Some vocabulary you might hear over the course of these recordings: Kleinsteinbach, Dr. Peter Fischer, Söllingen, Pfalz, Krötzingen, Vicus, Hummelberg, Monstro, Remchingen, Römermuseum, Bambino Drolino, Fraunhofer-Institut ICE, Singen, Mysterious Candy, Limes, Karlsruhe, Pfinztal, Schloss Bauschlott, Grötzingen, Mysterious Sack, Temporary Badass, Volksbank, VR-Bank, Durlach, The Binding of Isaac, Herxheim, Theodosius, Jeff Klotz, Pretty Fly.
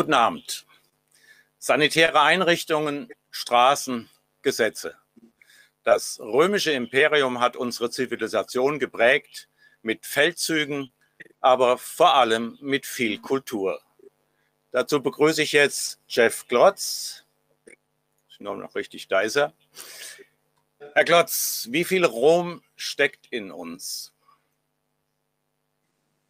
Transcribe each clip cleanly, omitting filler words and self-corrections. Guten Abend. Sanitäre Einrichtungen, Straßen, Gesetze. Das römische Imperium hat unsere Zivilisation geprägt mit Feldzügen, aber vor allem mit viel Kultur. Dazu begrüße ich jetzt Jeff Klotz. Ich nehme noch richtig, da ist er. Herr Klotz, wie viel Rom steckt in uns?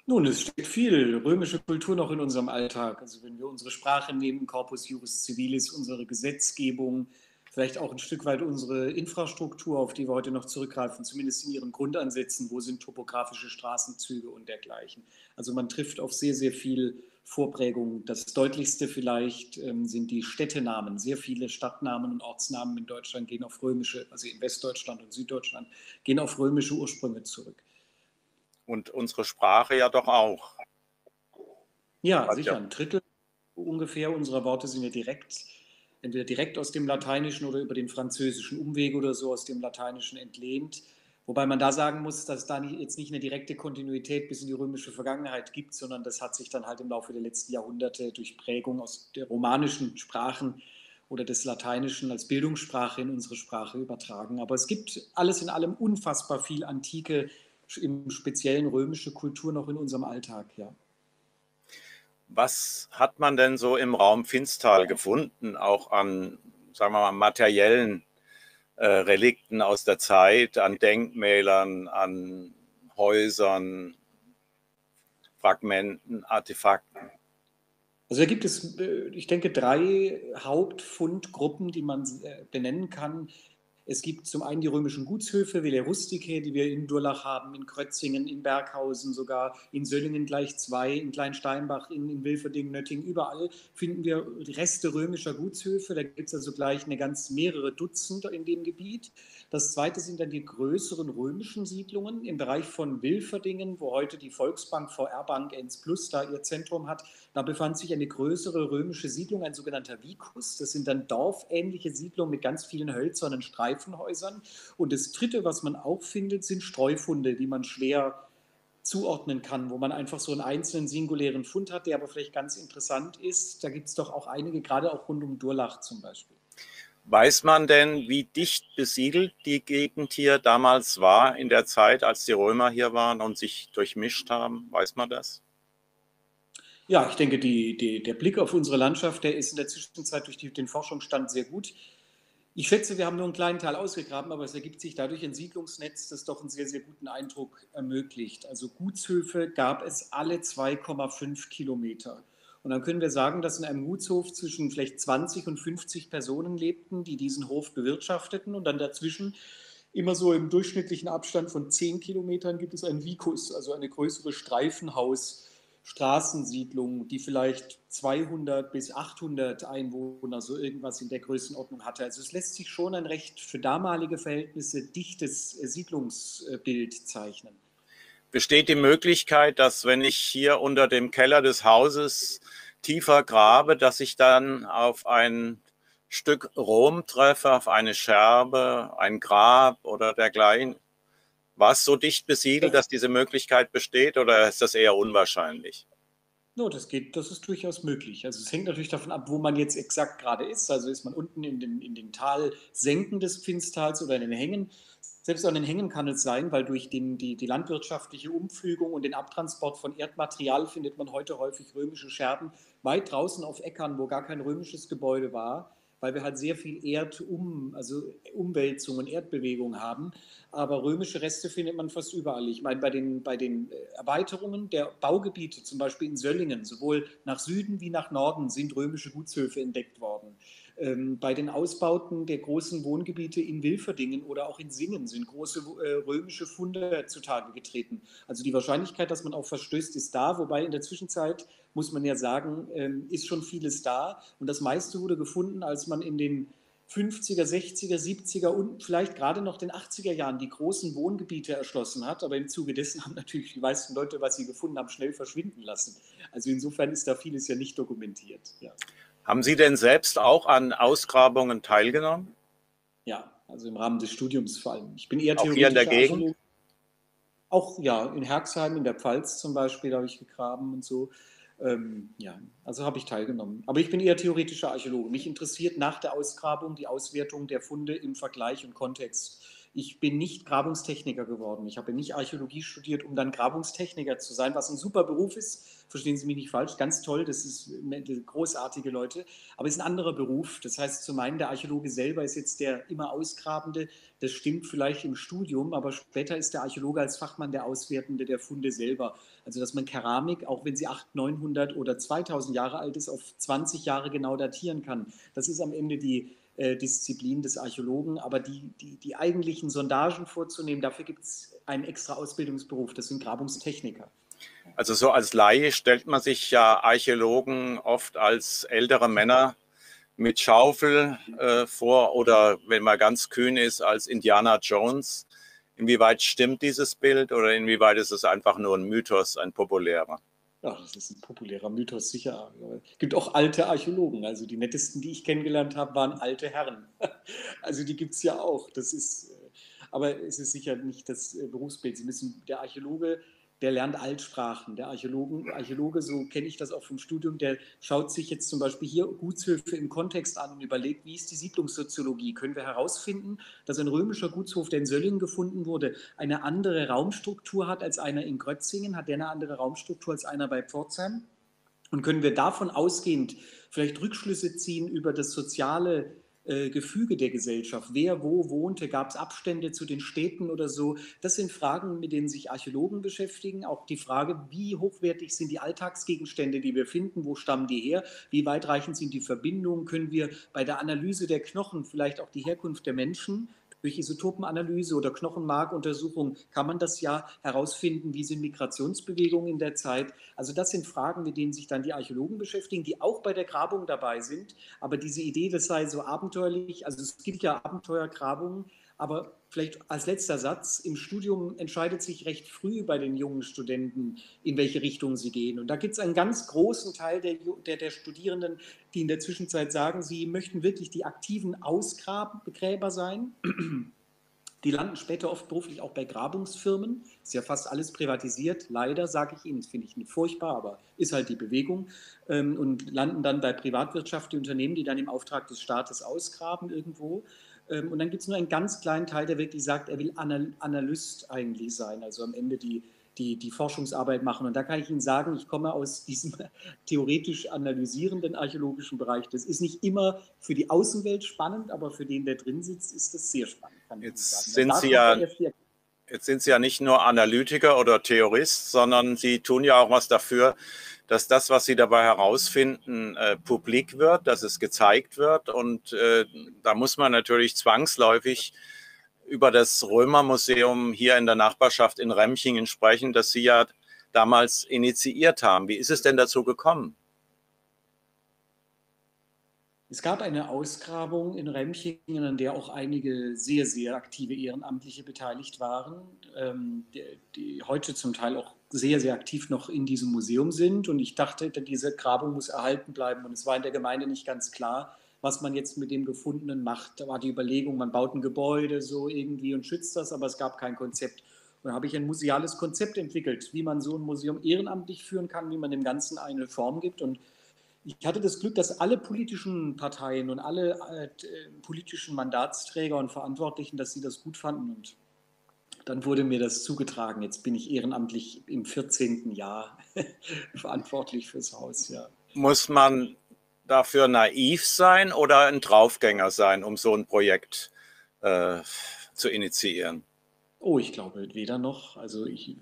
Nun, es steckt viel römische Kultur noch in unserem Alltag. Also wenn wir unsere Sprache nehmen, Corpus Juris Civilis, unsere Gesetzgebung, vielleicht auch ein Stück weit unsere Infrastruktur, auf die wir heute noch zurückgreifen, zumindest in ihren Grundansätzen, wo sind topografische Straßenzüge und dergleichen. Also man trifft auf sehr, sehr viel Vorprägung. Das deutlichste vielleicht sind die Städtenamen. Sehr viele Stadtnamen und Ortsnamen in Deutschland gehen auf römische, also in Westdeutschland und Süddeutschland, gehen auf römische Ursprünge zurück. Und unsere Sprache ja doch auch. Ja, hat sicher. Ja. Ein Drittel ungefähr unserer Worte sind ja direkt, entweder direkt aus dem Lateinischen oder über den französischen Umweg oder so aus dem Lateinischen entlehnt. Wobei man da sagen muss, dass da jetzt nicht eine direkte Kontinuität bis in die römische Vergangenheit gibt, sondern das hat sich dann halt im Laufe der letzten Jahrhunderte durch Prägung aus der romanischen Sprachen oder des Lateinischen als Bildungssprache in unsere Sprache übertragen. Aber es gibt alles in allem unfassbar viel antike Sprache, im speziellen römische Kultur noch in unserem Alltag, ja. Was hat man denn so im Raum Pfinztal gefunden, auch an, sagen wir mal, materiellen Relikten aus der Zeit, an Denkmälern, an Häusern, Fragmenten, Artefakten? Also da gibt es, ich denke, drei Hauptfundgruppen, die man benennen kann. Es gibt zum einen die römischen Gutshöfe, Villa Rusticae, die wir in Durlach haben, in Krötzingen, in Berghausen sogar, in Söllingen gleich zwei, in Kleinsteinbach, in Wilferding, Nöttingen, überall finden wir Reste römischer Gutshöfe. Da gibt es also gleich mehrere Dutzend in dem Gebiet. Das zweite sind dann die größeren römischen Siedlungen im Bereich von Wilferdingen, wo heute die Volksbank, VR-Bank, ENS Plus da ihr Zentrum hat. Da befand sich eine größere römische Siedlung, ein sogenannter Vicus. Das sind dann dorfähnliche Siedlungen mit ganz vielen hölzernen Streifen. Und das Dritte, was man auch findet, sind Streufunde, die man schwer zuordnen kann, wo man einfach so einen einzelnen singulären Fund hat, der aber vielleicht ganz interessant ist. Da gibt es doch auch einige, gerade auch rund um Durlach zum Beispiel. Weiß man denn, wie dicht besiedelt die Gegend hier damals war, in der Zeit, als die Römer hier waren und sich durchmischt haben? Weiß man das? Ja, ich denke, der Blick auf unsere Landschaft, der ist in der Zwischenzeit durch den Forschungsstand sehr gut. Ich schätze, wir haben nur einen kleinen Teil ausgegraben, aber es ergibt sich dadurch ein Siedlungsnetz, das doch einen sehr, sehr guten Eindruck ermöglicht. Also Gutshöfe gab es alle 2,5 Kilometer. Und dann können wir sagen, dass in einem Gutshof zwischen vielleicht 20 und 50 Personen lebten, die diesen Hof bewirtschafteten. Und dann dazwischen, immer so im durchschnittlichen Abstand von 10 Kilometern, gibt es einen Vicus, also eine größere Streifenhaus-Straßensiedlung, die vielleicht 200 bis 800 Einwohner, so irgendwas in der Größenordnung hatte. Also es lässt sich schon ein recht für damalige Verhältnisse dichtes Siedlungsbild zeichnen. Besteht die Möglichkeit, dass wenn ich hier unter dem Keller des Hauses tiefer grabe, dass ich dann auf ein Stück Rom treffe, auf eine Scherbe, ein Grab oder dergleichen? War es so dicht besiedelt, dass diese Möglichkeit besteht, oder ist das eher unwahrscheinlich? No, das ist durchaus möglich. Also es hängt natürlich davon ab, wo man jetzt exakt gerade ist. Also ist man unten in den Talsenken des Pfinztals oder in den Hängen. Selbst an den Hängen kann es sein, weil durch die landwirtschaftliche Umpflügung und den Abtransport von Erdmaterial findet man heute häufig römische Scherben weit draußen auf Äckern, wo gar kein römisches Gebäude war, weil wir halt sehr viel Umwälzungen, Erdbewegungen haben. Aber römische Reste findet man fast überall. Ich meine, bei den Erweiterungen der Baugebiete, zum Beispiel in Söllingen, sowohl nach Süden wie nach Norden sind römische Gutshöfe entdeckt worden. Bei den Ausbauten der großen Wohngebiete in Wilferdingen oder auch in Singen sind große römische Funde zutage getreten. Also die Wahrscheinlichkeit, dass man auch verstößt, ist da, wobei in der Zwischenzeit, muss man ja sagen, ist schon vieles da. Und das meiste wurde gefunden, als man in den 50er, 60er, 70er und vielleicht gerade noch den 80er Jahren die großen Wohngebiete erschlossen hat. Aber im Zuge dessen haben natürlich die meisten Leute, was sie gefunden haben, schnell verschwinden lassen. Also insofern ist da vieles ja nicht dokumentiert. Ja. Haben Sie denn selbst auch an Ausgrabungen teilgenommen? Ja, also im Rahmen des Studiums vor allem. Ich bin eher theoretisch. Auch hier in der Gegend? Auch, ja, in Herxheim, in der Pfalz zum Beispiel, da habe ich gegraben und so. Ja, also habe ich teilgenommen. Aber ich bin eher theoretischer Archäologe. Mich interessiert nach der Ausgrabung die Auswertung der Funde im Vergleich und Kontext. Ich bin nicht Grabungstechniker geworden. Ich habe nicht Archäologie studiert, um dann Grabungstechniker zu sein, was ein super Beruf ist. Verstehen Sie mich nicht falsch, ganz toll, das ist großartige Leute. Aber es ist ein anderer Beruf. Das heißt, zu meinen, der Archäologe selber ist jetzt der immer Ausgrabende. Das stimmt vielleicht im Studium, aber später ist der Archäologe als Fachmann der Auswertende der Funde selber. Also, dass man Keramik, auch wenn sie 800, 900 oder 2000 Jahre alt ist, auf 20 Jahre genau datieren kann. Das ist am Ende die Disziplin des Archäologen, aber die eigentlichen Sondagen vorzunehmen, dafür gibt es einen extra Ausbildungsberuf, das sind Grabungstechniker. Also so als Laie stellt man sich ja Archäologen oft als ältere Männer mit Schaufel vor oder, wenn man ganz kühn ist, als Indiana Jones. Inwieweit stimmt dieses Bild oder inwieweit ist es einfach nur ein Mythos, ein populärer? Ja, das ist ein populärer Mythos, sicher. Es gibt auch alte Archäologen. Also die nettesten, die ich kennengelernt habe, waren alte Herren. Also die gibt es ja auch. Das ist, aber es ist sicher nicht das Berufsbild. Sie müssen, der Archäologe, der lernt Altsprachen. Der Archäologe, so kenne ich das auch vom Studium, der schaut sich jetzt zum Beispiel hier Gutshöfe im Kontext an und überlegt, wie ist die Siedlungssoziologie? Können wir herausfinden, dass ein römischer Gutshof, der in Söllingen gefunden wurde, eine andere Raumstruktur hat als einer in Grötzingen? Hat der eine andere Raumstruktur als einer bei Pforzheim? Und können wir davon ausgehend vielleicht Rückschlüsse ziehen über das soziale Gefüge der Gesellschaft, wer wo wohnte, gab es Abstände zu den Städten oder so. Das sind Fragen, mit denen sich Archäologen beschäftigen. Auch die Frage, wie hochwertig sind die Alltagsgegenstände, die wir finden, wo stammen die her, wie weitreichend sind die Verbindungen, können wir bei der Analyse der Knochen vielleicht auch die Herkunft der Menschen durch Isotopenanalyse oder Knochenmarkuntersuchung kann man das ja herausfinden, wie sind Migrationsbewegungen in der Zeit. Also das sind Fragen, mit denen sich dann die Archäologen beschäftigen, die auch bei der Grabung dabei sind. Aber diese Idee, das sei so abenteuerlich, also es gibt ja Abenteuergrabungen, aber vielleicht als letzter Satz, im Studium entscheidet sich recht früh bei den jungen Studenten, in welche Richtung sie gehen. Und da gibt es einen ganz großen Teil der Studierenden, die in der Zwischenzeit sagen, sie möchten wirklich die aktiven Ausgräber sein. Die landen später oft beruflich auch bei Grabungsfirmen. Ist ja fast alles privatisiert, leider, sage ich Ihnen. Das finde ich nicht furchtbar, aber ist halt die Bewegung. Und landen dann bei privatwirtschaftlichen Unternehmen, die dann im Auftrag des Staates ausgraben irgendwo. Und dann gibt es nur einen ganz kleinen Teil, der wirklich sagt, er will Analyst eigentlich sein, also am Ende die Forschungsarbeit machen. Und da kann ich Ihnen sagen, ich komme aus diesem theoretisch analysierenden archäologischen Bereich. Das ist nicht immer für die Außenwelt spannend, aber für den, der drin sitzt, ist das sehr spannend. Jetzt sind Sie ja nicht nur Analytiker oder Theorist, sondern Sie tun ja auch was dafür, dass das, was Sie dabei herausfinden, publik wird, dass es gezeigt wird. Und da muss man natürlich zwangsläufig über das Römermuseum hier in der Nachbarschaft in Remchingen sprechen, das Sie ja damals initiiert haben. Wie ist es denn dazu gekommen? Es gab eine Ausgrabung in Remchingen, an der auch einige sehr, sehr aktive Ehrenamtliche beteiligt waren, die heute zum Teil auch sehr, sehr aktiv noch in diesem Museum sind. Und ich dachte, diese Grabung muss erhalten bleiben. Und es war in der Gemeinde nicht ganz klar, was man jetzt mit dem Gefundenen macht. Da war die Überlegung, man baut ein Gebäude so irgendwie und schützt das, aber es gab kein Konzept. Und da habe ich ein museales Konzept entwickelt, wie man so ein Museum ehrenamtlich führen kann, wie man dem Ganzen eine Form gibt. Und ich hatte das Glück, dass alle politischen Parteien und alle politischen Mandatsträger und Verantwortlichen, dass sie das gut fanden. Und dann wurde mir das zugetragen. Jetzt bin ich ehrenamtlich im 14. Jahr verantwortlich fürs Haus. Ja. Muss man dafür naiv sein oder ein Draufgänger sein, um so ein Projekt zu initiieren? Oh, ich glaube weder noch. Also ich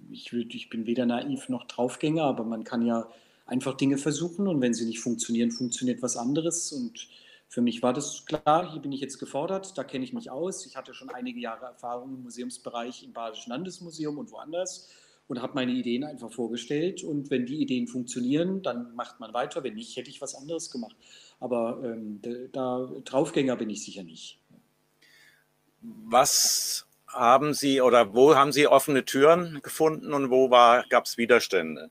bin weder naiv noch Draufgänger, aber man kann ja einfach Dinge versuchen und wenn sie nicht funktionieren, funktioniert was anderes. Und für mich war das klar, hier bin ich jetzt gefordert, da kenne ich mich aus. Ich hatte schon einige Jahre Erfahrung im Museumsbereich im Badischen Landesmuseum und woanders und habe meine Ideen einfach vorgestellt. Und wenn die Ideen funktionieren, dann macht man weiter. Wenn nicht, hätte ich was anderes gemacht. Aber da Draufgänger bin ich sicher nicht. Was haben Sie oder wo haben Sie offene Türen gefunden und wo gab es Widerstände?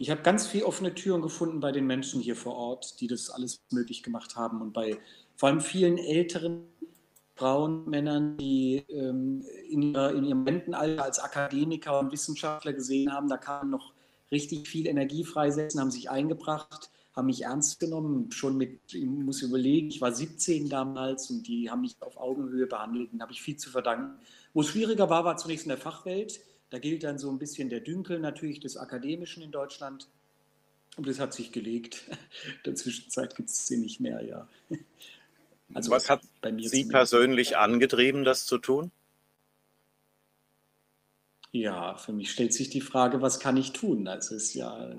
Ich habe ganz viel offene Türen gefunden bei den Menschen hier vor Ort, die das alles möglich gemacht haben und bei vor allem vielen älteren Frauen, Männern, die in ihrem Rentenalter als Akademiker und Wissenschaftler gesehen haben, da kamen noch richtig viel Energie freisetzen, haben sich eingebracht, haben mich ernst genommen. Ich muss überlegen, ich war 17 damals und die haben mich auf Augenhöhe behandelt und habe ich viel zu verdanken. Wo es schwieriger war, war zunächst in der Fachwelt. Da gilt dann so ein bisschen der Dünkel natürlich des Akademischen in Deutschland. Und das hat sich gelegt. In der Zwischenzeit gibt es sie nicht mehr, ja. Also was hat bei mir Sie persönlich angetrieben, das zu tun? Ja, für mich stellt sich die Frage, was kann ich tun? Also es ist ja,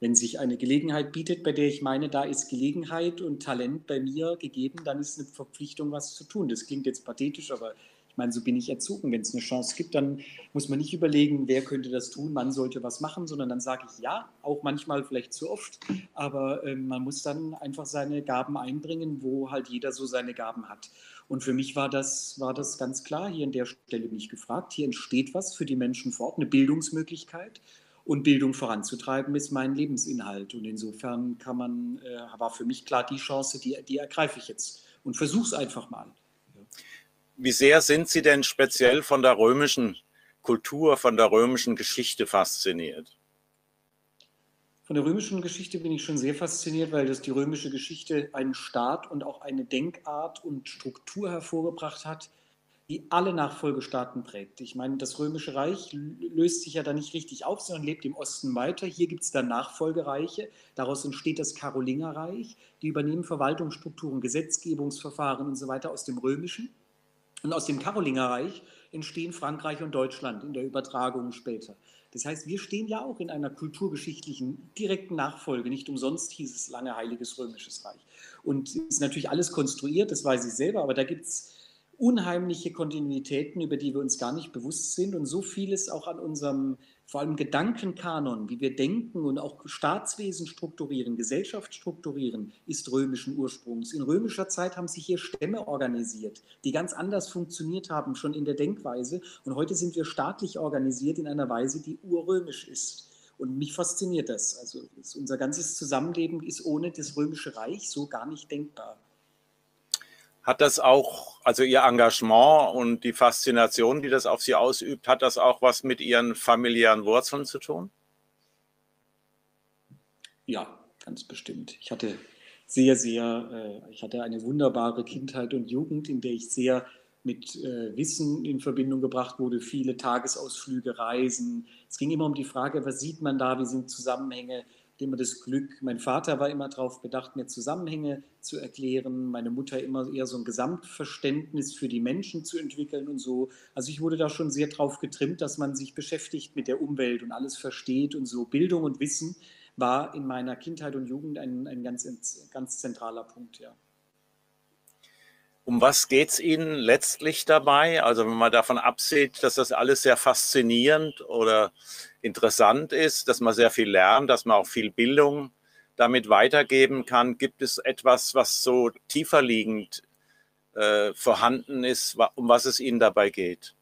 wenn sich eine Gelegenheit bietet, bei der ich meine, da ist Gelegenheit und Talent bei mir gegeben, dann ist eine Verpflichtung, was zu tun. Das klingt jetzt pathetisch, aber ich meine, so bin ich erzogen. Wenn es eine Chance gibt, dann muss man nicht überlegen, wer könnte das tun, man sollte was machen, sondern dann sage ich ja, auch manchmal vielleicht zu oft, aber man muss dann einfach seine Gaben einbringen, wo halt jeder so seine Gaben hat. Und für mich war das ganz klar, hier an der Stelle bin ich gefragt, hier entsteht was für die Menschen vor Ort, eine Bildungsmöglichkeit und Bildung voranzutreiben ist mein Lebensinhalt. Und insofern war für mich klar, die Chance, die ergreife ich jetzt und versuche es einfach mal. Wie sehr sind Sie denn speziell von der römischen Kultur, von der römischen Geschichte fasziniert? Von der römischen Geschichte bin ich schon sehr fasziniert, weil das die römische Geschichte einen Staat und auch eine Denkart und Struktur hervorgebracht hat, die alle Nachfolgestaaten prägt. Ich meine, das Römische Reich löst sich ja da nicht richtig auf, sondern lebt im Osten weiter. Hier gibt es dann Nachfolgereiche. Daraus entsteht das Karolingerreich. Die übernehmen Verwaltungsstrukturen, Gesetzgebungsverfahren und so weiter aus dem Römischen. Und aus dem Karolingerreich entstehen Frankreich und Deutschland in der Übertragung später. Das heißt, wir stehen ja auch in einer kulturgeschichtlichen, direkten Nachfolge. Nicht umsonst hieß es lange Heiliges Römisches Reich. Und es ist natürlich alles konstruiert, das weiß ich selber, aber da gibt es unheimliche Kontinuitäten, über die wir uns gar nicht bewusst sind. Und so vieles auch an unserem, vor allem Gedankenkanon, wie wir denken und auch Staatswesen strukturieren, Gesellschaft strukturieren, ist römischen Ursprungs. In römischer Zeit haben sich hier Stämme organisiert, die ganz anders funktioniert haben, schon in der Denkweise. Und heute sind wir staatlich organisiert in einer Weise, die urrömisch ist. Und mich fasziniert das. Also unser ganzes Zusammenleben ist ohne das Römische Reich so gar nicht denkbar. Hat das auch, also Ihr Engagement und die Faszination, die das auf Sie ausübt, hat das auch was mit Ihren familiären Wurzeln zu tun? Ja, ganz bestimmt. Ich hatte eine wunderbare Kindheit und Jugend, in der ich sehr mit Wissen in Verbindung gebracht wurde, viele Tagesausflüge, Reisen. Es ging immer um die Frage, was sieht man da, wie sind Zusammenhänge, immer das Glück. Mein Vater war immer darauf bedacht, mir Zusammenhänge zu erklären. Meine Mutter immer eher so ein Gesamtverständnis für die Menschen zu entwickeln und so. Also ich wurde da schon sehr drauf getrimmt, dass man sich beschäftigt mit der Umwelt und alles versteht und so. Bildung und Wissen war in meiner Kindheit und Jugend ein ganz, ganz zentraler Punkt, ja. Um was geht es Ihnen letztlich dabei? Also wenn man davon absieht, dass das alles sehr faszinierend oder interessant ist, dass man sehr viel lernt, dass man auch viel Bildung damit weitergeben kann, gibt es etwas, was so tieferliegend vorhanden ist, um was es Ihnen dabei geht?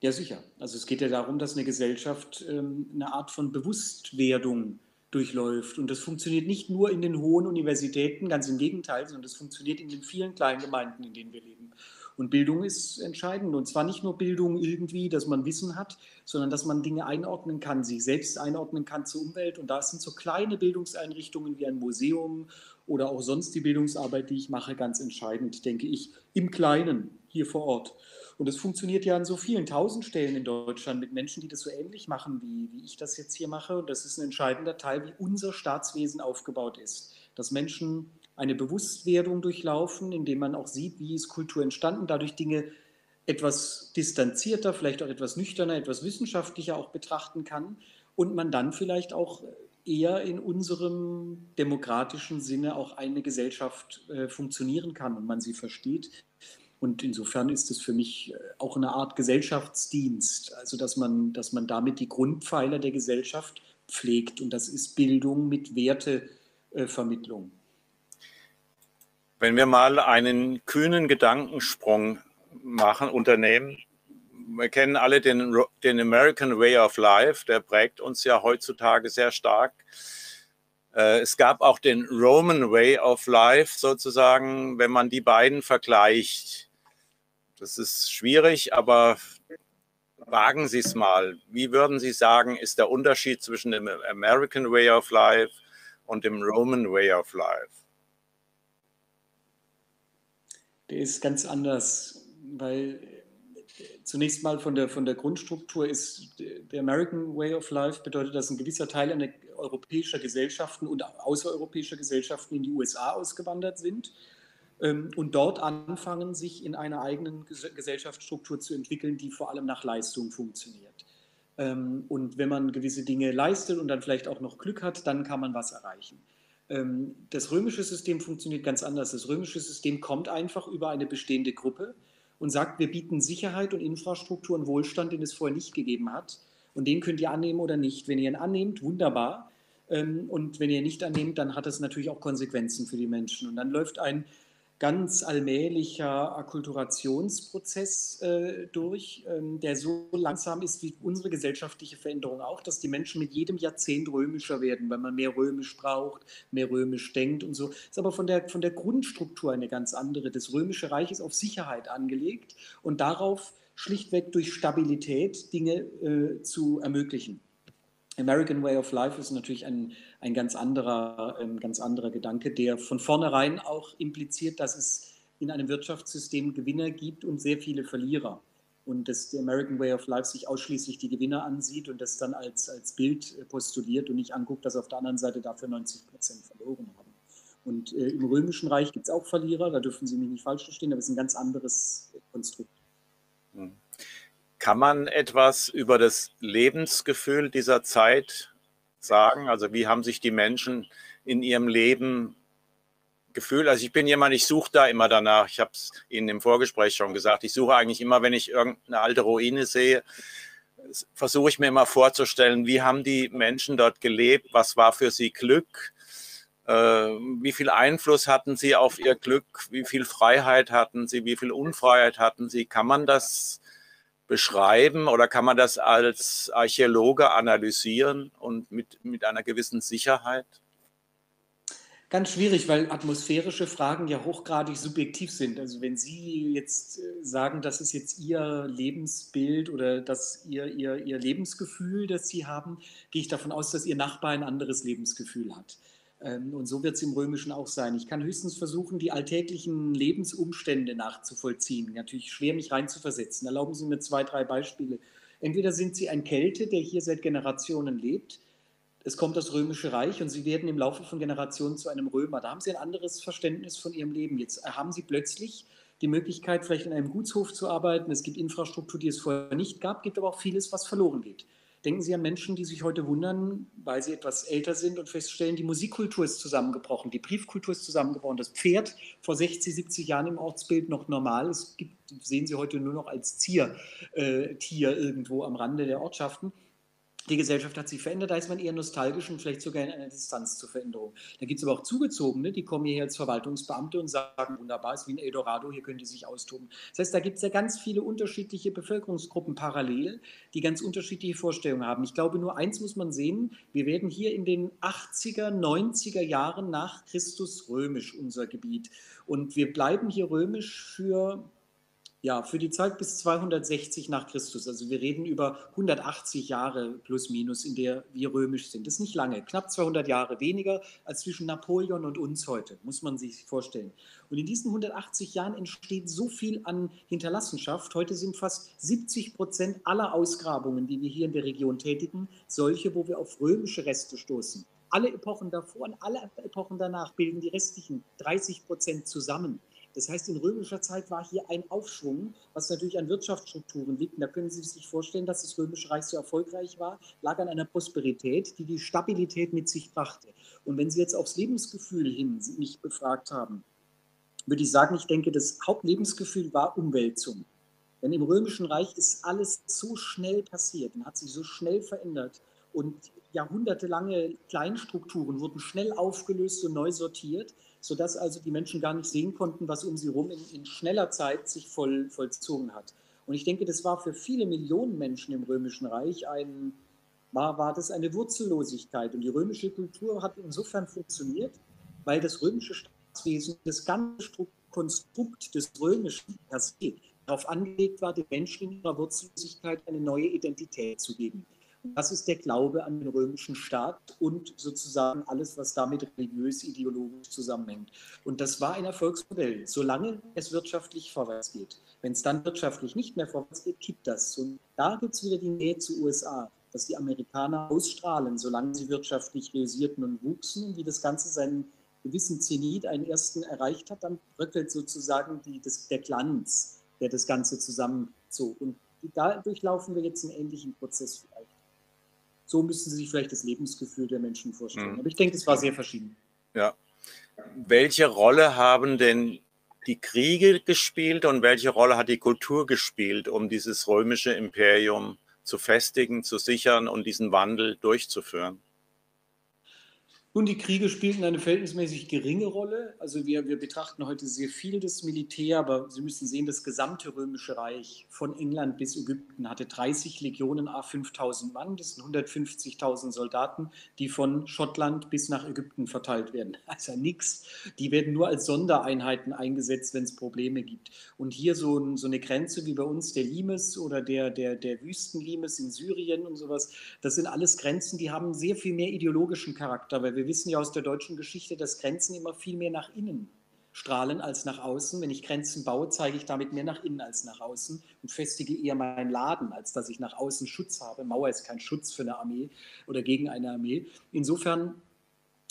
Ja, sicher. Also es geht ja darum, dass eine Gesellschaft eine Art von Bewusstwerdung durchläuft. Und das funktioniert nicht nur in den hohen Universitäten, ganz im Gegenteil, sondern das funktioniert in den vielen kleinen Gemeinden, in denen wir leben. Und Bildung ist entscheidend. Und zwar nicht nur Bildung irgendwie, dass man Wissen hat, sondern dass man Dinge einordnen kann, sich selbst einordnen kann zur Umwelt. Und da sind so kleine Bildungseinrichtungen wie ein Museum oder auch sonst die Bildungsarbeit, die ich mache, ganz entscheidend, denke ich, im Kleinen hier vor Ort. Und das funktioniert ja an so vielen tausend Stellen in Deutschland mit Menschen, die das so ähnlich machen, wie ich das jetzt hier mache. Und das ist ein entscheidender Teil, wie unser Staatswesen aufgebaut ist. Dass Menschen eine Bewusstwerdung durchlaufen, indem man auch sieht, wie ist Kultur entstanden, dadurch Dinge etwas distanzierter, vielleicht auch etwas nüchterner, etwas wissenschaftlicher auch betrachten kann und man dann vielleicht auch eher in unserem demokratischen Sinne auch eine Gesellschaft funktionieren kann und man sie versteht. Und insofern ist es für mich auch eine Art Gesellschaftsdienst, also dass man damit die Grundpfeiler der Gesellschaft pflegt und das ist Bildung mit Wertevermittlung. Wenn wir mal einen kühnen Gedankensprung unternehmen, wir kennen alle den American Way of Life, der prägt uns ja heutzutage sehr stark. Es gab auch den Roman Way of Life sozusagen, wenn man die beiden vergleicht. Das ist schwierig, aber wagen Sie es mal. Wie würden Sie sagen, ist der Unterschied zwischen dem American Way of Life und dem Roman Way of Life? Der ist ganz anders, weil zunächst mal von der Grundstruktur ist der American Way of Life bedeutet, dass ein gewisser Teil europäischer Gesellschaften und außereuropäischer Gesellschaften in die USA ausgewandert sind und dort anfangen, sich in einer eigenen Gesellschaftsstruktur zu entwickeln, die vor allem nach Leistung funktioniert. Und wenn man gewisse Dinge leistet und dann vielleicht auch noch Glück hat, dann kann man was erreichen. Das römische System funktioniert ganz anders. Das römische System kommt einfach über eine bestehende Gruppe und sagt, wir bieten Sicherheit und Infrastruktur und Wohlstand, den es vorher nicht gegeben hat. Und den könnt ihr annehmen oder nicht. Wenn ihr ihn annehmt, wunderbar. Und wenn ihr ihn nicht annehmt, dann hat das natürlich auch Konsequenzen für die Menschen. Und dann läuft ein ganz allmählicher Akkulturationsprozess durch, der so langsam ist wie unsere gesellschaftliche Veränderung auch, dass die Menschen mit jedem Jahrzehnt römischer werden, weil man mehr römisch braucht, mehr römisch denkt und so. Ist aber von der Grundstruktur eine ganz andere. Das Römische Reich ist auf Sicherheit angelegt und darauf schlichtweg durch Stabilität Dinge zu ermöglichen. American Way of Life ist natürlich ein ganz anderer Gedanke, der von vornherein auch impliziert, dass es in einem Wirtschaftssystem Gewinner gibt und sehr viele Verlierer. Und dass der American Way of Life sich ausschließlich die Gewinner ansieht und das dann als Bild postuliert und nicht anguckt, dass auf der anderen Seite dafür 90% verloren haben. Und im Römischen Reich gibt es auch Verlierer, da dürfen Sie mich nicht falsch verstehen, aber es ist ein ganz anderes Konstrukt. Hm. Kann man etwas über das Lebensgefühl dieser Zeit sagen? Also wie haben sich die Menschen in ihrem Leben gefühlt? Also ich bin jemand, ich suche da immer danach. Ich habe es Ihnen im Vorgespräch schon gesagt. Ich suche eigentlich immer, wenn ich irgendeine alte Ruine sehe, versuche ich mir immer vorzustellen, wie haben die Menschen dort gelebt? Was war für sie Glück? Wie viel Einfluss hatten sie auf ihr Glück? Wie viel Freiheit hatten sie? Wie viel Unfreiheit hatten sie? Kann man das beschreiben oder kann man das als Archäologe analysieren und mit einer gewissen Sicherheit? Ganz schwierig, weil atmosphärische Fragen ja hochgradig subjektiv sind. Also wenn Sie jetzt sagen, das ist jetzt Ihr Lebensbild oder das Ihr Lebensgefühl, das Sie haben, gehe ich davon aus, dass Ihr Nachbar ein anderes Lebensgefühl hat. Und so wird es im Römischen auch sein. Ich kann höchstens versuchen, die alltäglichen Lebensumstände nachzuvollziehen. Natürlich schwer, mich reinzuversetzen. Erlauben Sie mir 2, 3 Beispiele. Entweder sind Sie ein Kelte, der hier seit Generationen lebt. Es kommt das Römische Reich und Sie werden im Laufe von Generationen zu einem Römer. Da haben Sie ein anderes Verständnis von Ihrem Leben. Jetzt haben Sie plötzlich die Möglichkeit, vielleicht in einem Gutshof zu arbeiten. Es gibt Infrastruktur, die es vorher nicht gab. Es gibt aber auch vieles, was verloren geht. Denken Sie an Menschen, die sich heute wundern, weil sie etwas älter sind und feststellen, die Musikkultur ist zusammengebrochen, die Briefkultur ist zusammengebrochen. Das Pferd vor 60, 70 Jahren im Ortsbild noch normal, es gibt, sehen Sie heute nur noch als Ziertier irgendwo am Rande der Ortschaften. Die Gesellschaft hat sich verändert, da ist man eher nostalgisch und vielleicht sogar in einer Distanz zur Veränderung. Da gibt es aber auch Zugezogene, die kommen hierher als Verwaltungsbeamte und sagen, wunderbar, es ist wie ein Eldorado, hier können die sich austoben. Das heißt, da gibt es ja ganz viele unterschiedliche Bevölkerungsgruppen parallel, die ganz unterschiedliche Vorstellungen haben. Ich glaube, nur eins muss man sehen, wir werden hier in den 80er, 90er Jahren nach Christus römisch, unser Gebiet. Und wir bleiben hier römisch für die Zeit bis 260 nach Christus, also wir reden über 180 Jahre plus minus, in der wir römisch sind. Das ist nicht lange, knapp 200 Jahre weniger als zwischen Napoleon und uns heute, muss man sich vorstellen. Und in diesen 180 Jahren entsteht so viel an Hinterlassenschaft. Heute sind fast 70% aller Ausgrabungen, die wir hier in der Region tätigen, solche, wo wir auf römische Reste stoßen. Alle Epochen davor und alle Epochen danach bilden die restlichen 30% zusammen. Das heißt, in römischer Zeit war hier ein Aufschwung, was natürlich an Wirtschaftsstrukturen liegt. Und da können Sie sich vorstellen, dass das Römische Reich so erfolgreich war, lag an einer Prosperität, die Stabilität mit sich brachte. Und wenn Sie jetzt aufs Lebensgefühl hin mich befragt haben, würde ich sagen, ich denke, das Hauptlebensgefühl war Umwälzung. Denn im Römischen Reich ist alles so schnell passiert und hat sich so schnell verändert. Und jahrhundertelange Kleinstrukturen wurden schnell aufgelöst und neu sortiert, sodass also die Menschen gar nicht sehen konnten, was um sie herum in schneller Zeit sich vollzogen hat. Und ich denke, das war für viele Millionen Menschen im Römischen Reich war das eine Wurzellosigkeit. Und die römische Kultur hat insofern funktioniert, weil das römische Staatswesen, das ganze Konstrukt des Römischen per se, darauf angelegt war, den Menschen in ihrer Wurzellosigkeit eine neue Identität zu geben. Das ist der Glaube an den römischen Staat und sozusagen alles, was damit religiös-ideologisch zusammenhängt. Und das war ein Erfolgsmodell, solange es wirtschaftlich vorwärts geht. Wenn es dann wirtschaftlich nicht mehr vorwärts geht, kippt das. Und da gibt es wieder die Nähe zu USA, dass die Amerikaner ausstrahlen, solange sie wirtschaftlich realisierten und wuchsen, und wie das Ganze seinen gewissen Zenit, einen ersten erreicht hat, dann bröckelt sozusagen der Glanz, der das Ganze zusammenzog. Und da durchlaufen wir jetzt einen ähnlichen Prozess vielleicht. So müssen Sie sich vielleicht das Lebensgefühl der Menschen vorstellen. Mhm. Aber ich denke, es war sehr verschieden. Ja. Welche Rolle haben denn die Kriege gespielt und welche Rolle hat die Kultur gespielt, um dieses römische Imperium zu festigen, zu sichern und diesen Wandel durchzuführen? Nun, die Kriege spielten eine verhältnismäßig geringe Rolle. Also wir betrachten heute sehr viel das Militär, aber Sie müssen sehen, das gesamte Römische Reich von England bis Ägypten hatte 30 Legionen à 5.000 Mann. Das sind 150.000 Soldaten, die von Schottland bis nach Ägypten verteilt werden. Also nichts. Die werden nur als Sondereinheiten eingesetzt, wenn es Probleme gibt. Und hier so eine Grenze wie bei uns, der Limes oder der Wüsten-Limes in Syrien und sowas, das sind alles Grenzen, die haben sehr viel mehr ideologischen Charakter, weil wir wissen ja aus der deutschen Geschichte, dass Grenzen immer viel mehr nach innen strahlen als nach außen. Wenn ich Grenzen baue, zeige ich damit mehr nach innen als nach außen und festige eher meinen Laden, als dass ich nach außen Schutz habe. Mauer ist kein Schutz für eine Armee oder gegen eine Armee. Insofern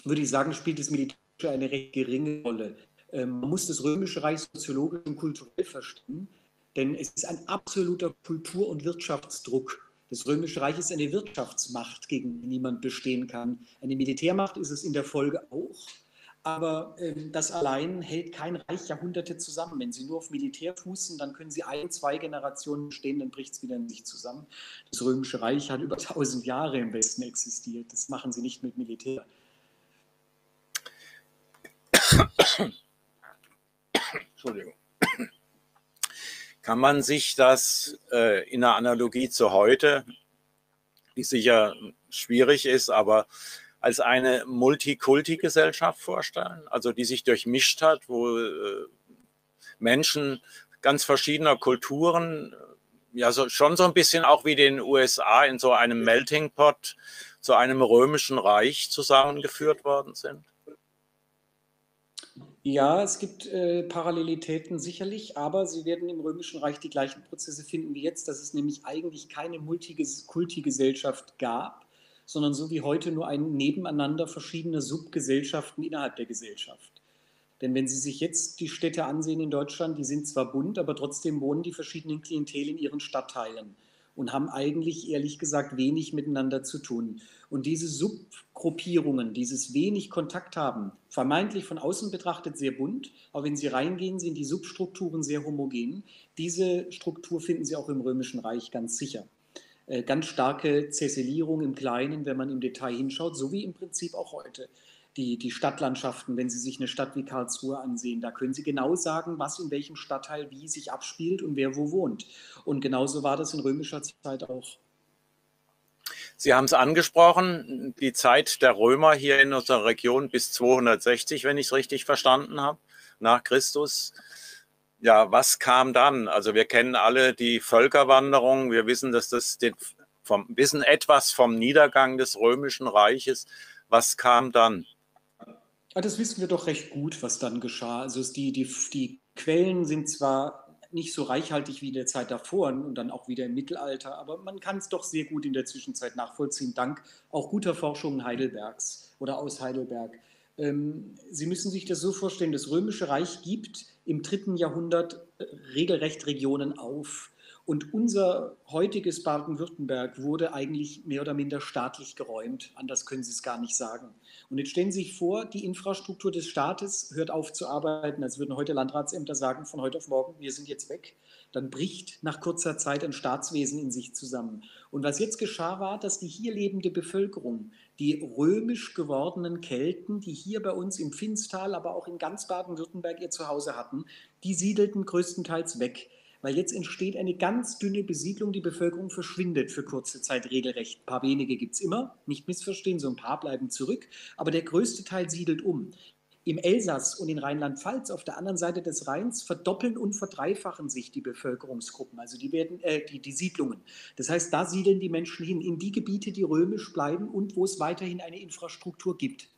würde ich sagen, spielt das Militärische eine recht geringe Rolle. Man muss das Römische Reich soziologisch und kulturell verstehen, denn es ist ein absoluter Kultur- und Wirtschaftsdruck. Das Römische Reich ist eine Wirtschaftsmacht, gegen die niemand bestehen kann. Eine Militärmacht ist es in der Folge auch, aber das allein hält kein Reich Jahrhunderte zusammen. Wenn Sie nur auf Militär fußen, dann können Sie 1, 2 Generationen bestehen, dann bricht es wieder in sich zusammen. Das Römische Reich hat über 1000 Jahre im Westen existiert. Das machen Sie nicht mit Militär. Entschuldigung. Kann man sich das in einer Analogie zu heute, die sicher schwierig ist, aber als eine Multikulti-Gesellschaft vorstellen, also die sich durchmischt hat, wo Menschen ganz verschiedener Kulturen, ja schon so ein bisschen auch wie den USA in so einem Melting Pot zu einem römischen Reich zusammengeführt worden sind? Ja, es gibt Parallelitäten sicherlich, aber Sie werden im Römischen Reich die gleichen Prozesse finden wie jetzt, dass es nämlich eigentlich keine Multikulti-Gesellschaft gab, sondern so wie heute nur ein Nebeneinander verschiedener Subgesellschaften innerhalb der Gesellschaft. Denn wenn Sie sich jetzt die Städte ansehen in Deutschland, die sind zwar bunt, aber trotzdem wohnen die verschiedenen Klientel in ihren Stadtteilen und haben eigentlich, ehrlich gesagt, wenig miteinander zu tun. Und diese Subgruppierungen, dieses wenig Kontakt haben, vermeintlich von außen betrachtet sehr bunt, aber wenn Sie reingehen, sind die Substrukturen sehr homogen. Diese Struktur finden Sie auch im Römischen Reich ganz sicher. Ganz starke Zäsellierung im Kleinen, wenn man im Detail hinschaut, so wie im Prinzip auch heute. Die Stadtlandschaften, wenn Sie sich eine Stadt wie Karlsruhe ansehen, da können Sie genau sagen, was in welchem Stadtteil wie sich abspielt und wer wo wohnt. Und genauso war das in römischer Zeit auch. Sie haben es angesprochen, die Zeit der Römer hier in unserer Region bis 260, wenn ich es richtig verstanden habe, nach Christus. Ja, was kam dann? Also wir kennen alle die Völkerwanderung, wir wissen, dass das wissen etwas vom Niedergang des Römischen Reiches. Was kam dann? Das wissen wir doch recht gut, was dann geschah. Also die Quellen sind zwar nicht so reichhaltig wie in der Zeit davor und dann auch wieder im Mittelalter, aber man kann es doch sehr gut in der Zwischenzeit nachvollziehen, dank auch guter Forschungen Heidelbergs oder aus Heidelberg. Sie müssen sich das so vorstellen, das Römische Reich gibt im 3. Jahrhundert regelrecht Regionen auf. Und unser heutiges Baden-Württemberg wurde eigentlich mehr oder minder staatlich geräumt. Anders können Sie es gar nicht sagen. Und jetzt stellen Sie sich vor, die Infrastruktur des Staates hört auf zu arbeiten. Als würden heute Landratsämter sagen, von heute auf morgen, wir sind jetzt weg. Dann bricht nach kurzer Zeit ein Staatswesen in sich zusammen. Und was jetzt geschah, war, dass die hier lebende Bevölkerung, die römisch gewordenen Kelten, die hier bei uns im Pfinztal, aber auch in ganz Baden-Württemberg ihr Zuhause hatten, die siedelten größtenteils weg. Weil jetzt entsteht eine ganz dünne Besiedlung, die Bevölkerung verschwindet für kurze Zeit regelrecht. Ein paar wenige gibt es immer, nicht missverstehen, so ein paar bleiben zurück, aber der größte Teil siedelt um. im Elsass und in Rheinland-Pfalz auf der anderen Seite des Rheins verdoppeln und verdreifachen sich die Bevölkerungsgruppen, also die Siedlungen. Das heißt, da siedeln die Menschen hin, in die Gebiete, die römisch bleiben und wo es weiterhin eine Infrastruktur gibt.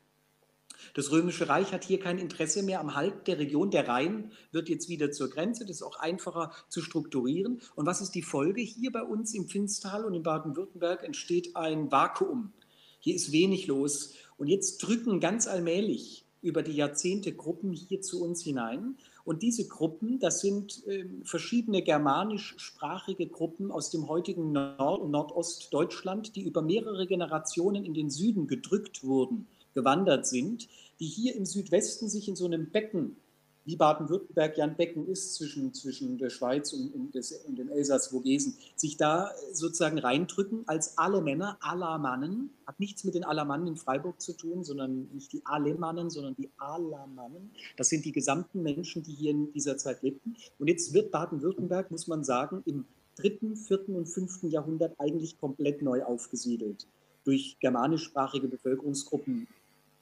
Das Römische Reich hat hier kein Interesse mehr am Halt der Region. Der Rhein wird jetzt wieder zur Grenze. Das ist auch einfacher zu strukturieren. Und was ist die Folge? Hier bei uns im Pfinztal und in Baden-Württemberg entsteht ein Vakuum. Hier ist wenig los. Und jetzt drücken ganz allmählich über die Jahrzehnte Gruppen hier zu uns hinein. Und diese Gruppen, das sind verschiedene germanischsprachige Gruppen aus dem heutigen Nord- und Nordostdeutschland, die über mehrere Generationen in den Süden gedrückt wurden, gewandert sind, die hier im Südwesten sich in so einem Becken, wie Baden-Württemberg ja ein Becken ist, zwischen der Schweiz und dem Elsass-Vogesen, sich da sozusagen reindrücken als Alemanner, Alamannen, hat nichts mit den Alamannen in Freiburg zu tun, sondern nicht die Alemannen, sondern die Alamannen. Das sind die gesamten Menschen, die hier in dieser Zeit lebten. Und jetzt wird Baden-Württemberg, muss man sagen, im 3., 4. und 5. Jahrhundert eigentlich komplett neu aufgesiedelt durch germanischsprachige Bevölkerungsgruppen,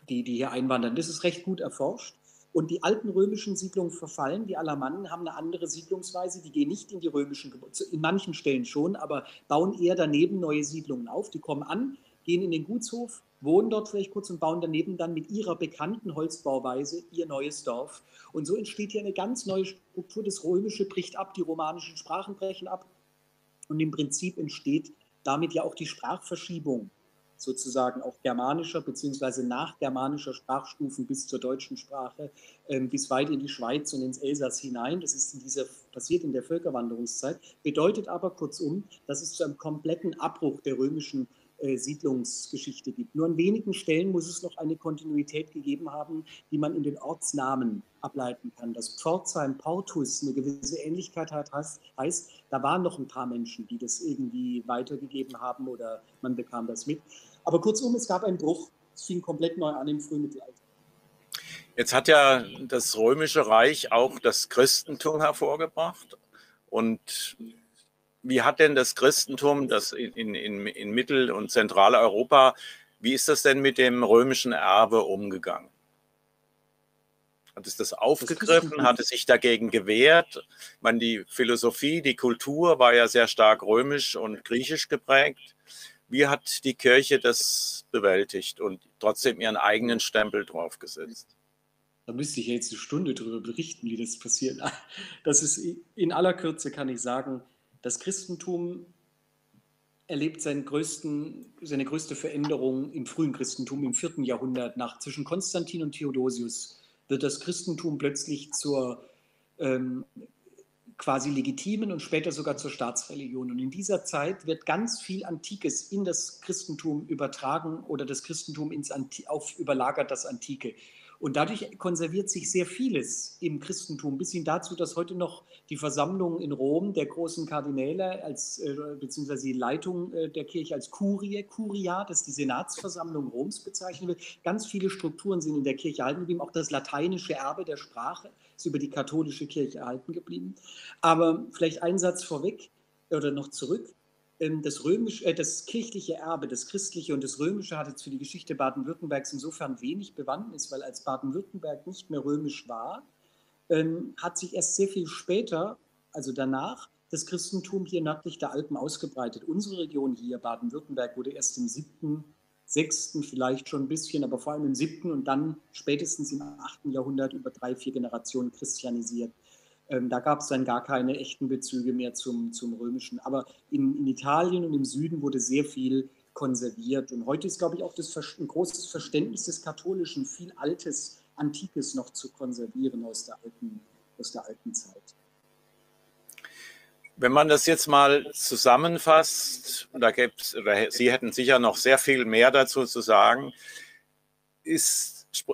die hier einwandern. Das ist recht gut erforscht. Und die alten römischen Siedlungen verfallen. Die Alamannen haben eine andere Siedlungsweise. Die gehen nicht in die römischen Gebäude, in manchen Stellen schon, aber bauen eher daneben neue Siedlungen auf. Die kommen an, gehen in den Gutshof, wohnen dort vielleicht kurz und bauen daneben dann mit ihrer bekannten Holzbauweise ihr neues Dorf. Und so entsteht hier eine ganz neue Struktur. Das Römische bricht ab, die romanischen Sprachen brechen ab. Und im Prinzip entsteht damit ja auch die Sprachverschiebung, sozusagen auch germanischer bzw. nachgermanischer Sprachstufen bis zur deutschen Sprache, bis weit in die Schweiz und ins Elsass hinein. Das ist passiert in der Völkerwanderungszeit, bedeutet aber kurzum, dass es zu einem kompletten Abbruch der römischen Siedlungsgeschichte gibt. Nur an wenigen Stellen muss es noch eine Kontinuität gegeben haben, die man in den Ortsnamen ableiten kann. Dass Pforzheim, Portus eine gewisse Ähnlichkeit hat, heißt, da waren noch ein paar Menschen, die das irgendwie weitergegeben haben oder man bekam das mit. Aber kurzum, es gab einen Bruch. Es fing komplett neu an im Frühmittelalter. Jetzt hat ja das Römische Reich auch das Christentum hervorgebracht. Und wie hat denn das Christentum, das in Mittel- und Zentraleuropa, wie ist das denn mit dem römischen Erbe umgegangen? Hat es das aufgegriffen? Hat es sich dagegen gewehrt? Ich meine, die Philosophie, die Kultur war ja sehr stark römisch und griechisch geprägt. Wie hat die Kirche das bewältigt und trotzdem ihren eigenen Stempel draufgesetzt? Da müsste ich jetzt eine Stunde darüber berichten, wie das passiert. Das ist in aller Kürze, kann ich sagen, das Christentum erlebt seine größte Veränderung im frühen Christentum, im 4. Jahrhundert. Zwischen Konstantin und Theodosius wird das Christentum plötzlich zur quasi legitimen und später sogar zur Staatsreligion. Und in dieser Zeit wird ganz viel Antikes in das Christentum übertragen oder das Christentum überlagert das Antike. Und dadurch konserviert sich sehr vieles im Christentum, bis hin dazu, dass heute noch die Versammlung in Rom der großen Kardinäle beziehungsweise die Leitung der Kirche als Curia, das die Senatsversammlung Roms bezeichnet wird. Ganz viele Strukturen sind in der Kirche erhalten geblieben. Auch das lateinische Erbe der Sprache ist über die katholische Kirche erhalten geblieben. Aber vielleicht einen Satz vorweg oder noch zurück. Das kirchliche Erbe, das christliche und das römische hat jetzt für die Geschichte Baden-Württembergs insofern wenig Bewandtnis, weil als Baden-Württemberg nicht mehr römisch war, hat sich erst sehr viel später, also danach, das Christentum hier nördlich der Alpen ausgebreitet. Unsere Region hier, Baden-Württemberg, wurde erst im 7., 6. vielleicht schon ein bisschen, aber vor allem im 7. und dann spätestens im 8. Jahrhundert über 3, 4 Generationen christianisiert. Da gab es dann gar keine echten Bezüge mehr zum Römischen. Aber in Italien und im Süden wurde sehr viel konserviert. Und heute ist, glaube ich, auch ein großes Verständnis des Katholischen, viel Altes, Antikes noch zu konservieren aus der alten Zeit. Wenn man das jetzt mal zusammenfasst, Sie hätten sicher noch sehr viel mehr dazu zu sagen,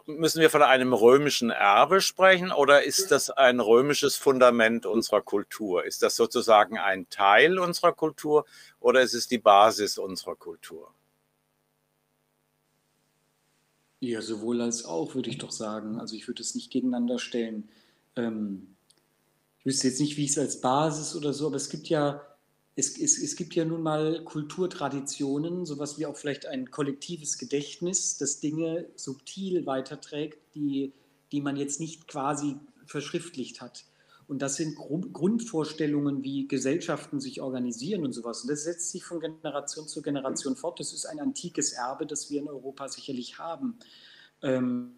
müssen wir von einem römischen Erbe sprechen oder ist das ein römisches Fundament unserer Kultur? Ist das sozusagen ein Teil unserer Kultur oder ist es die Basis unserer Kultur? Ja, sowohl als auch, würde ich doch sagen. Also ich würde es nicht gegeneinander stellen. Ich wüsste jetzt nicht, wie ich es als Basis oder so, aber es gibt ja nun mal Kulturtraditionen, sowas wie auch vielleicht ein kollektives Gedächtnis, das Dinge subtil weiterträgt, die die man jetzt nicht quasi verschriftlicht hat. Und das sind Grundvorstellungen, wie Gesellschaften sich organisieren und sowas. Und das setzt sich von Generation zu Generation fort. Das ist ein antikes Erbe, das wir in Europa sicherlich haben.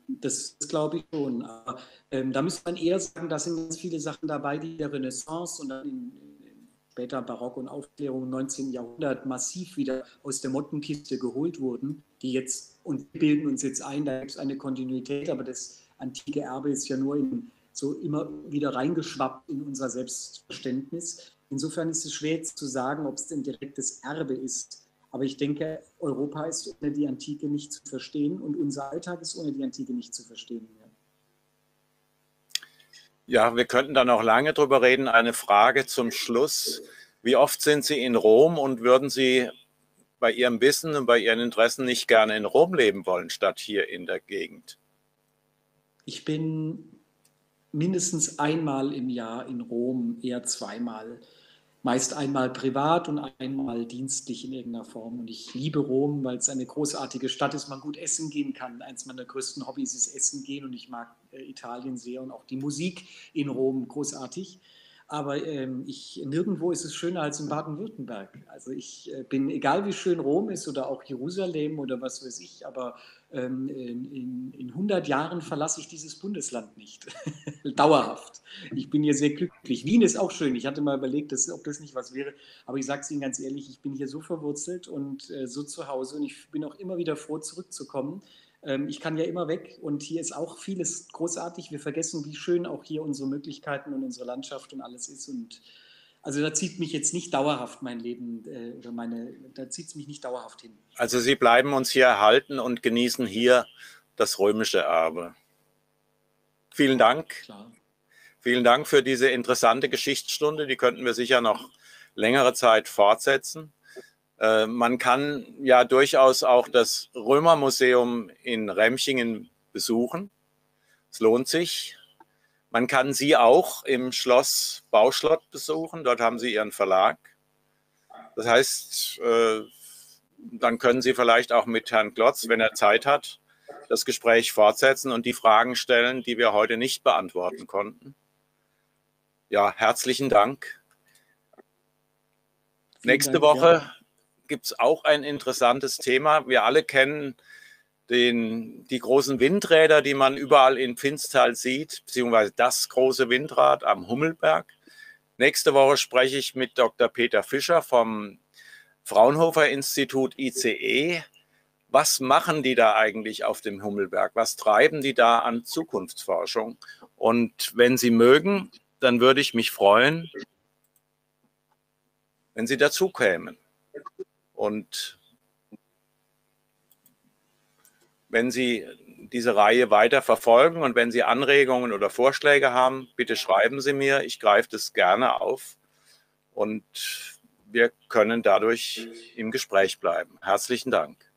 Das glaube ich schon. Aber da müsste man eher sagen, da sind ganz viele Sachen dabei, die der Renaissance und dann später Barock und Aufklärung im 19. Jahrhundert massiv wieder aus der Mottenkiste geholt wurden, die jetzt, und wir bilden uns jetzt ein, da gibt es eine Kontinuität, aber das antike Erbe ist ja nur so immer wieder reingeschwappt in unser Selbstverständnis. Insofern ist es schwer jetzt zu sagen, ob es ein direktes Erbe ist. Aber ich denke, Europa ist ohne die Antike nicht zu verstehen und unser Alltag ist ohne die Antike nicht zu verstehen. Ja, wir könnten da noch lange drüber reden. Eine Frage zum Schluss. Wie oft sind Sie in Rom und würden Sie bei Ihrem Wissen und bei Ihren Interessen nicht gerne in Rom leben wollen, statt hier in der Gegend? Ich bin mindestens einmal im Jahr in Rom, eher zweimal. Meist einmal privat und einmal dienstlich in irgendeiner Form. Und ich liebe Rom, weil es eine großartige Stadt ist, man gut essen gehen kann. Eins meiner größten Hobbys ist Essen gehen und ich mag Italien sehr und auch die Musik in Rom großartig. Aber nirgendwo ist es schöner als in Baden-Württemberg. Also ich bin, egal wie schön Rom ist oder auch Jerusalem oder was weiß ich, aber in 100 Jahren verlasse ich dieses Bundesland nicht. Dauerhaft. Ich bin hier sehr glücklich. Wien ist auch schön. Ich hatte mal überlegt, ob das nicht was wäre. Aber ich sage es Ihnen ganz ehrlich, ich bin hier so verwurzelt und so zu Hause. Und ich bin auch immer wieder froh, zurückzukommen. Ich kann ja immer weg und hier ist auch vieles großartig. Wir vergessen, wie schön auch hier unsere Möglichkeiten und unsere Landschaft und alles ist. Und also da zieht mich jetzt nicht dauerhaft mein Leben, da zieht es mich nicht dauerhaft hin. Also Sie bleiben uns hier erhalten und genießen hier das römische Erbe. Vielen Dank. Klar. Vielen Dank für diese interessante Geschichtsstunde. Die könnten wir sicher noch längere Zeit fortsetzen. Man kann ja durchaus auch das Römermuseum in Remchingen besuchen. Es lohnt sich. Man kann Sie auch im Schloss Bauschlott besuchen. Dort haben Sie Ihren Verlag. Das heißt, dann können Sie vielleicht auch mit Herrn Klotz, wenn er Zeit hat, das Gespräch fortsetzen und die Fragen stellen, die wir heute nicht beantworten konnten. Ja, herzlichen Dank. Nächste Woche gibt es auch ein interessantes Thema. Wir alle kennen die großen Windräder, die man überall in Pfinztal sieht, beziehungsweise das große Windrad am Hummelberg. Nächste Woche spreche ich mit Dr. Peter Fischer vom Fraunhofer-Institut ICE. Was machen die da eigentlich auf dem Hummelberg? Was treiben die da an Zukunftsforschung? Und wenn Sie mögen, dann würde ich mich freuen, wenn Sie dazu kämen. Und wenn Sie diese Reihe weiter verfolgen und wenn Sie Anregungen oder Vorschläge haben, bitte schreiben Sie mir. Ich greife das gerne auf und wir können dadurch im Gespräch bleiben. Herzlichen Dank.